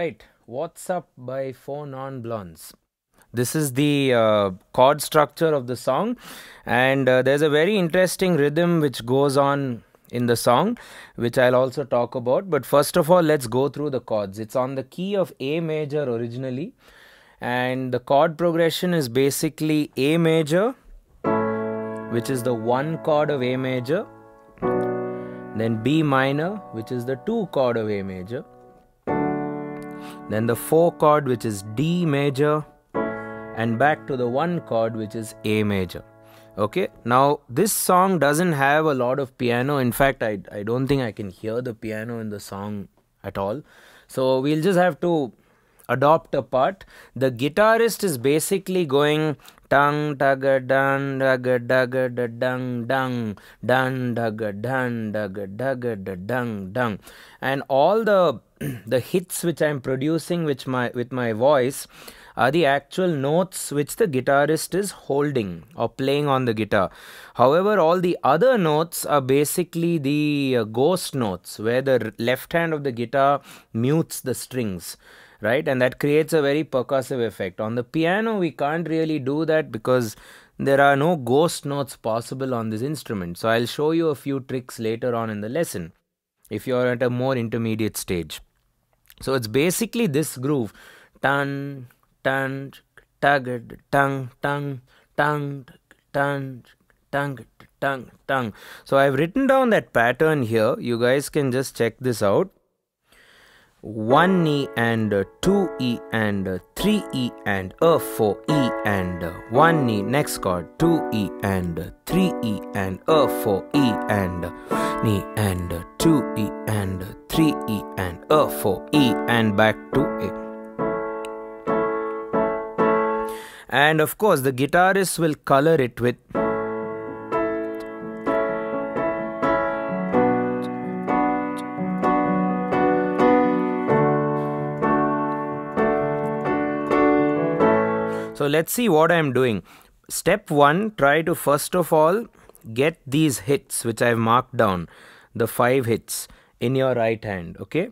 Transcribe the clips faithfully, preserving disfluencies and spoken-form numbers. Alright, What's Up by four Non Blondes. This is the uh, chord structure of the song, and uh, there's a very interesting rhythm which goes on in the song, which I'll also talk about. But first of all, let's go through the chords. It's on the key of A major originally, and the chord progression is basically A major, which is the one chord of A major, then B minor, which is the two chord of A major, then the four chord, which is D major, and back to the one chord, which is A major. Okay, now this song doesn't have a lot of piano. In fact, I, I don't think I can hear the piano in the song at all. So we'll just have to adopt a part. The guitarist is basically going dung daga dun daga daga da dung dung dun daga dun daga daga da dung dung, and all the the hits which I'm producing which my with my voice are the actual notes which the guitarist is holding or playing on the guitar. However, all the other notes are basically the uh, ghost notes, where the left hand of the guitar mutes the strings, right? And that creates a very percussive effect. On the piano, we can't really do that because there are no ghost notes possible on this instrument. So I'll show you a few tricks later on in the lesson if you're at a more intermediate stage. So it's basically this groove. Tan, tan, tag, tang, tang, tang, tang, tang, tang, tang. So I've written down that pattern here. You guys can just check this out. one E and uh, two E and uh, three E and a uh, four E and uh, one E, next chord two E and uh, three E and a uh, four E and uh, E and uh, two E and uh, three E and a uh, four E, and back to A. And of course the guitarist will color it with . So let's see what I'm doing. Step one, try to first of all get these hits which I've marked down, the five hits, in your right hand, okay?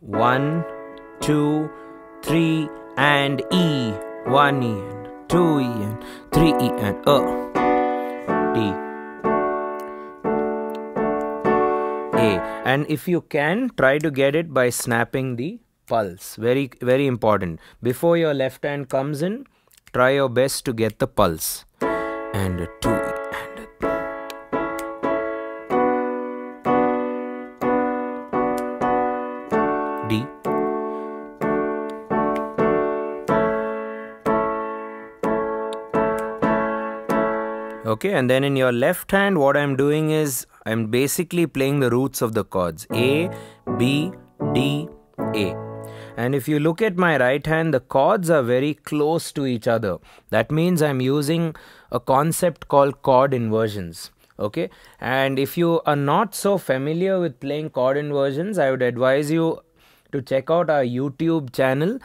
One, two, three, and E. One E and two E and three E and A. D. A. And if you can, try to get it by snapping the pulse. Very, very important. Before your left hand comes in, try your best to get the pulse. And a two and a D. Okay, and then in your left hand, what I'm doing is I'm basically playing the roots of the chords. A, B, D, A. And if you look at my right hand, the chords are very close to each other. That means I'm using a concept called chord inversions. Okay. And if you are not so familiar with playing chord inversions, I would advise you to check out our YouTube channel,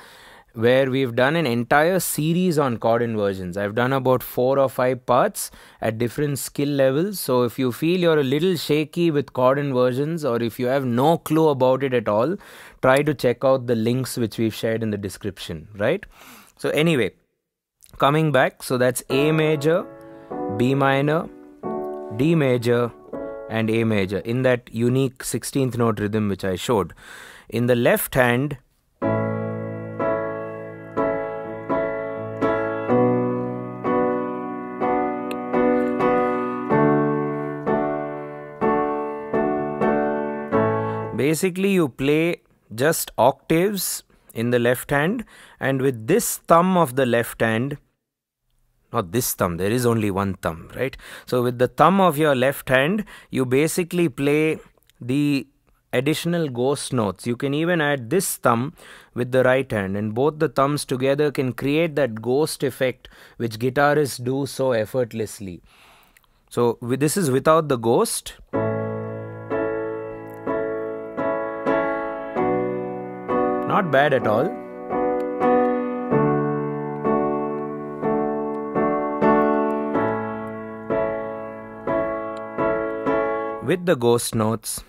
where we've done an entire series on chord inversions. I've done about four or five parts at different skill levels. So if you feel you're a little shaky with chord inversions, or if you have no clue about it at all, try to check out the links which we've shared in the description, right? So anyway, coming back, so that's A major, B minor, D major, and A major in that unique sixteenth note rhythm which I showed. In the left hand, basically you play just octaves in the left hand, and with this thumb of the left hand, not this thumb, there is only one thumb, right? So with the thumb of your left hand, you basically play the additional ghost notes. You can even add this thumb with the right hand, and both the thumbs together can create that ghost effect which guitarists do so effortlessly. So this is without the ghost. Not bad at all. With the ghost notes.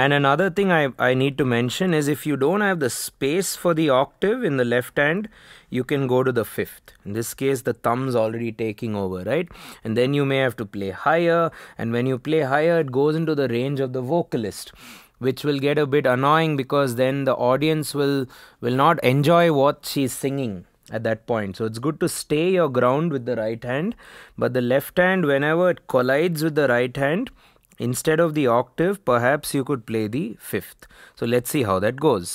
And another thing I, I need to mention is if you don't have the space for the octave in the left hand, you can go to the fifth. In this case, the thumb's already taking over, right? And then you may have to play higher. And when you play higher, it goes into the range of the vocalist, which will get a bit annoying because then the audience will, will not enjoy what she's singing at that point. So it's good to stay your ground with the right hand. But the left hand, whenever it collides with the right hand, instead of the octave, perhaps you could play the fifth. So let's see how that goes.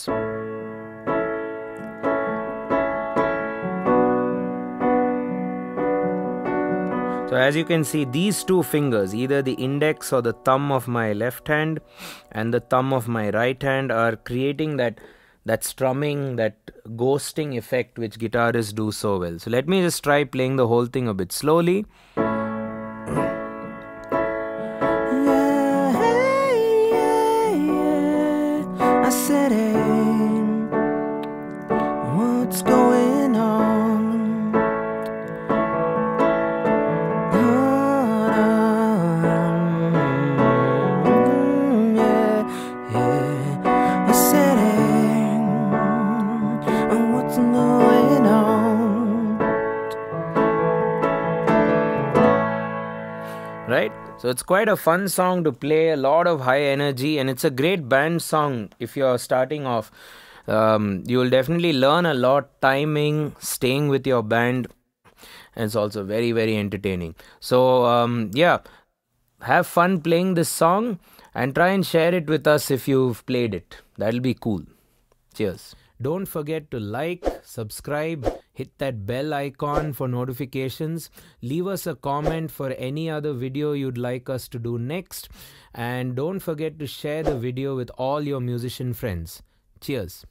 So as you can see, these two fingers, either the index or the thumb of my left hand and the thumb of my right hand, are creating that, that strumming, that ghosting effect which guitarists do so well. So let me just try playing the whole thing a bit slowly. Right? So it's quite a fun song to play, a lot of high energy, and it's a great band song if you're starting off. Um, you will definitely learn a lot, timing, staying with your band, and it's also very, very entertaining. So um, yeah, have fun playing this song and try and share it with us if you've played it. That'll be cool. Cheers. Don't forget to like, subscribe, hit that bell icon for notifications, leave us a comment for any other video you'd like us to do next, and don't forget to share the video with all your musician friends. Cheers.